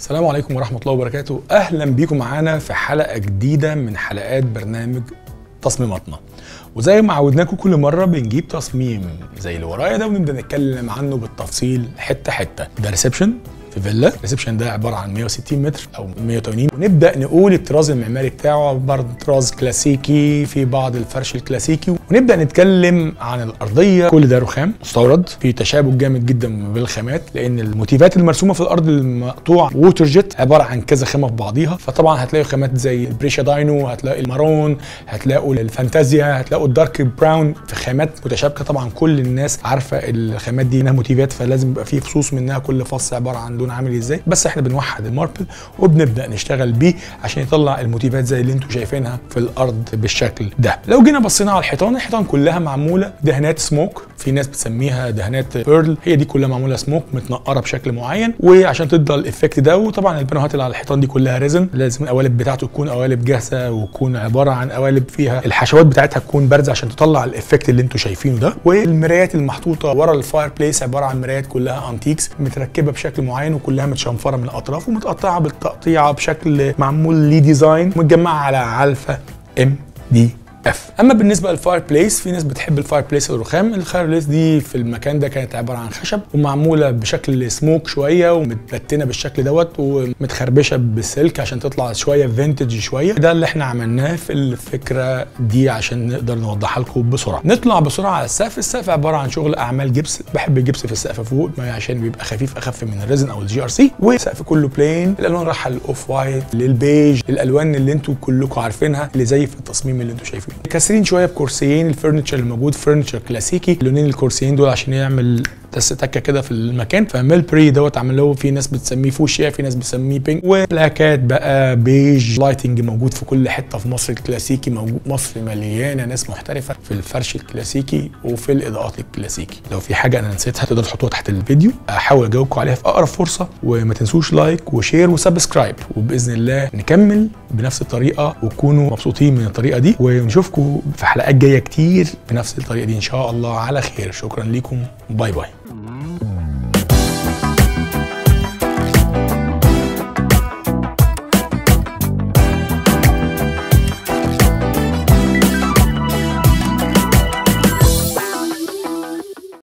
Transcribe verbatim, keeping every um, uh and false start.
السلام عليكم ورحمة الله وبركاته. أهلا بيكم معانا في حلقة جديدة من حلقات برنامج تصميماتنا، وزي ما عودناكم كل مرة بنجيب تصميم زي اللي ورايا ده ونبدأ نتكلم عنه بالتفصيل حتة حتة. ده ريسبشن في فيلا، الريسبشن ده عبارة عن مية وستين متر أو مية وتمانين، ونبدأ نقول الطراز المعماري بتاعه عبارة عن طراز كلاسيكي في بعض الفرش الكلاسيكي، ونبدأ نتكلم عن الأرضية. كل ده رخام مستورد، في تشابك جامد جدا بالخامات لأن الموتيفات المرسومة في الأرض المقطوع ووتر جيت عبارة عن كذا خامة في بعضيها، فطبعا هتلاقي خامات زي البريشا داينو، هتلاقي المارون، هتلاقوا الفانتازيا، هتلاقوا الدارك براون، في خامات متشابكة. طبعا كل الناس عارفة الخامات دي إنها موتيفات، فلازم يبقى في فصوص منها، كل فص عبارة عن لون عامل ازاي، بس احنا بنوحد الماربل وبنبدأ نشتغل بيه عشان يطلع الموتيفات زي اللي انتم شايفينها في الأرض بالشكل ده. لو جينا بصينا على الحيطان، الحيطان كلها معمولة دهانات سموك، في ناس بتسميها دهانات بيرل، هي دي كلها معمولة سموك متنقرة بشكل معين وعشان تدي الإفكت ده. وطبعا البنوهات اللي على الحيطان دي كلها ريزن، لازم القوالب بتاعته تكون قوالب جاهزة وتكون عبارة عن قوالب فيها الحشوات بتاعتها تكون بارزة عشان تطلع الإفكت اللي انتم شايفينه ده. والمرايات المحطوطة ورا الفاير بليس عبارة عن مرايات كلها انتيكس متركبة بشكل معين وكلها متشنفره من الاطراف ومتقطعه بالتقطيعه بشكل معمول لي ديزاين متجمعه على علفه ام دي اف. اما بالنسبه للفاير بليس، في ناس بتحب الفاير بليس الرخام، الفاير بليس دي في المكان ده كانت عباره عن خشب ومعموله بشكل سموك شويه ومتبتنه بالشكل دوت ومتخربشه بالسلك عشان تطلع شويه فينتج شويه. ده اللي احنا عملناه في الفكره دي عشان نقدر نوضحها لكم بسرعه. نطلع بسرعه على السقف. السقف عباره عن شغل اعمال جبس، بحب الجبس في السقف فوق عشان بيبقى خفيف اخف من الريزن او الجي ار سي، والسقف كله بلين. الالوان رايحه للاوف وايت، للبيج، الالوان اللي انتم كلكم عارفينها اللي زي في التصميم اللي انتم شايفينه. كاسرين شويه بكرسيين، الفرنتشر اللي موجود فرنتشر كلاسيكي، لونين الكرسيين دول عشان يعمل تكه كده في المكان، فميلبري دوت عامل له، في ناس بتسميه فوشيا، في ناس بتسميه بينك، وبلاكات بقى بيج. لايتنج موجود في كل حته في مصر، الكلاسيكي موجود. مصر مليانه ناس محترفه في الفرش الكلاسيكي وفي الاضاءات الكلاسيكي. لو في حاجه انا نسيتها تقدروا تحطوها تحت الفيديو، احاول اجاوبكم عليها في اقرب فرصه، وما تنسوش لايك وشير وسبسكرايب، وباذن الله نكمل بنفس الطريقه وتكونوا مبسوطين من الطريقه دي، ونشوفكم في حلقات جايه كتير بنفس الطريقه دي ان شاء الله على خير. شكرا ليكم، باي باي.